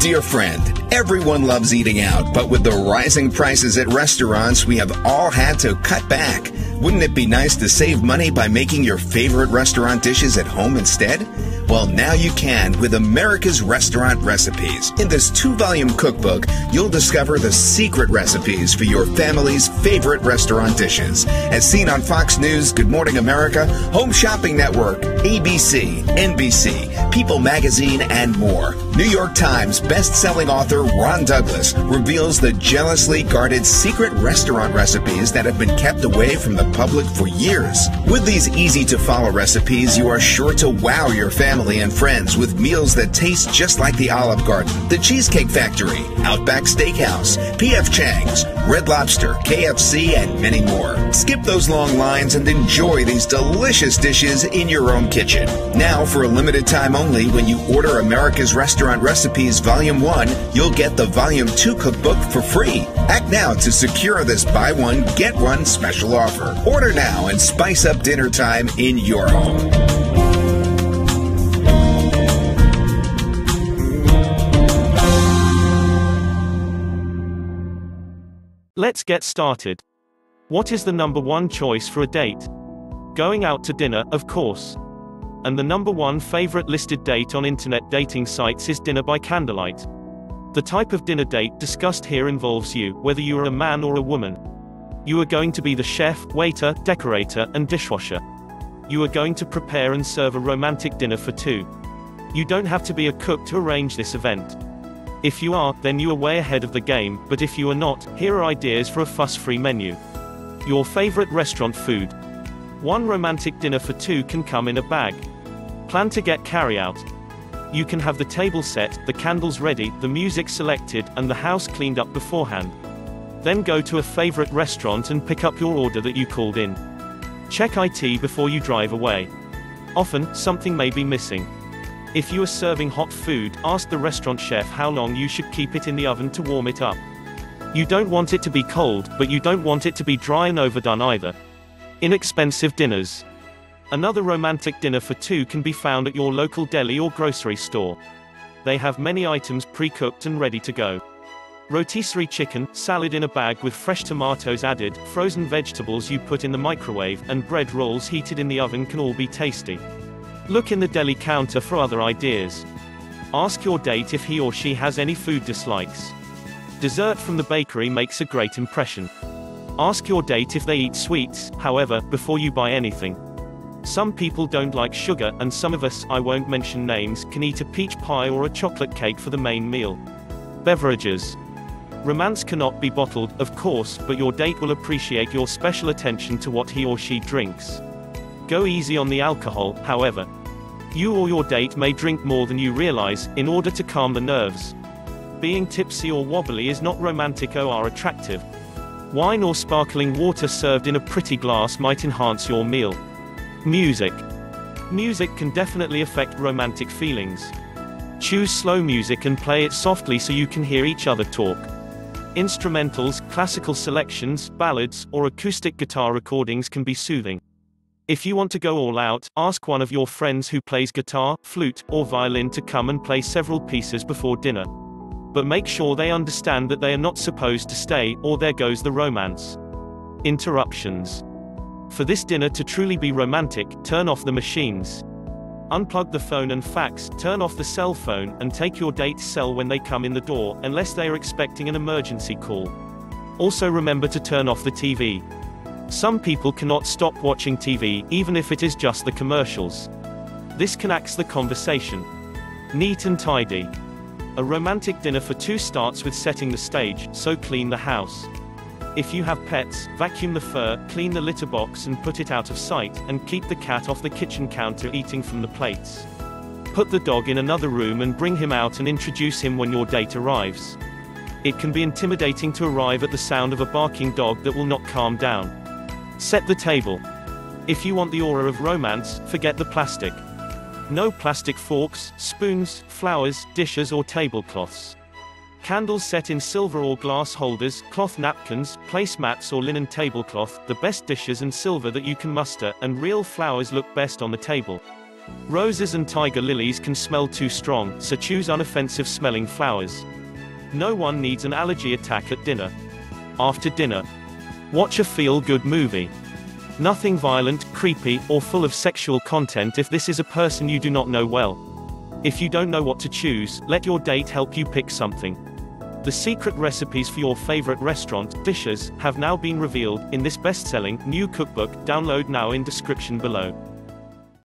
Dear friend, everyone loves eating out, but with the rising prices at restaurants, we have all had to cut back. Wouldn't it be nice to save money by making your favorite restaurant dishes at home instead? Well, now you can with America's Restaurant Recipes. In this 2-volume cookbook, you'll discover the secret recipes for your family's favorite restaurant dishes. As seen on Fox News, Good Morning America, Home Shopping Network, ABC, NBC, People Magazine, and more. New York Times best-selling author Ron Douglas reveals the jealously guarded secret restaurant recipes that have been kept away from the public for years. With these easy-to-follow recipes, you are sure to wow your family and friends with meals that taste just like the Olive Garden, the Cheesecake Factory, Outback Steakhouse, P.F. Chang's, Red Lobster, KFC, and many more. Skip those long lines and enjoy these delicious dishes in your own kitchen. Now, for a limited time only, when you order America's Restaurant Recipes Volume 1, you'll get the Volume 2 cookbook for free. Act now to secure this buy one, get one special offer. Order now and spice up dinner time in your home. Let's get started. What is the #1 choice for a date? Going out to dinner, of course. And the #1 favorite listed date on internet dating sites is dinner by candlelight. The type of dinner date discussed here involves you, whether you are a man or a woman. You are going to be the chef, waiter, decorator, and dishwasher. You are going to prepare and serve a romantic dinner for two. You don't have to be a cook to arrange this event. If you are, then you are way ahead of the game, but if you are not, here are ideas for a fuss-free menu. Your favorite restaurant food. One romantic dinner for two can come in a bag. Plan to get carry-out. You can have the table set, the candles ready, the music selected, and the house cleaned up beforehand. Then go to a favorite restaurant and pick up your order that you called in. Check it before you drive away. Often, something may be missing. If you are serving hot food, ask the restaurant chef how long you should keep it in the oven to warm it up. You don't want it to be cold, but you don't want it to be dry and overdone either. Inexpensive dinners. Another romantic dinner for two can be found at your local deli or grocery store. They have many items pre-cooked and ready to go. Rotisserie chicken, salad in a bag with fresh tomatoes added, frozen vegetables you put in the microwave, and bread rolls heated in the oven can all be tasty. Look in the deli counter for other ideas. Ask your date if he or she has any food dislikes. Dessert from the bakery makes a great impression. Ask your date if they eat sweets, however, before you buy anything. Some people don't like sugar, and some of us, I won't mention names, can eat a peach pie or a chocolate cake for the main meal. Beverages. Romance cannot be bottled, of course, but your date will appreciate your special attention to what he or she drinks. Go easy on the alcohol, however. You or your date may drink more than you realize, in order to calm the nerves. Being tipsy or wobbly is not romantic or attractive. Wine or sparkling water served in a pretty glass might enhance your meal. Music. Music can definitely affect romantic feelings. Choose slow music and play it softly so you can hear each other talk. Instrumentals, classical selections, ballads, or acoustic guitar recordings can be soothing. If you want to go all out, ask one of your friends who plays guitar, flute, or violin to come and play several pieces before dinner. But make sure they understand that they are not supposed to stay, or there goes the romance. Interruptions. For this dinner to truly be romantic, turn off the machines. Unplug the phone and fax, turn off the cell phone, and take your date's cell when they come in the door, unless they are expecting an emergency call. Also remember to turn off the TV. Some people cannot stop watching TV, even if it is just the commercials. This can axe the conversation. Neat and tidy. A romantic dinner for two starts with setting the stage, so clean the house. If you have pets, vacuum the fur, clean the litter box and put it out of sight, and keep the cat off the kitchen counter eating from the plates. Put the dog in another room and bring him out and introduce him when your date arrives. It can be intimidating to arrive at the sound of a barking dog that will not calm down. Set the table. If you want the aura of romance, forget the plastic. No plastic forks, spoons, flowers, dishes or tablecloths. Candles set in silver or glass holders, cloth napkins, placemats or linen tablecloth, the best dishes and silver that you can muster, and real flowers look best on the table. Roses and tiger lilies can smell too strong, so choose unoffensive smelling flowers. No one needs an allergy attack at dinner. After dinner, watch a feel-good movie. Nothing violent, creepy, or full of sexual content if this is a person you do not know well. If you don't know what to choose, let your date help you pick something. The secret recipes for your favorite restaurant dishes have now been revealed in this best-selling new cookbook. Download now in description below.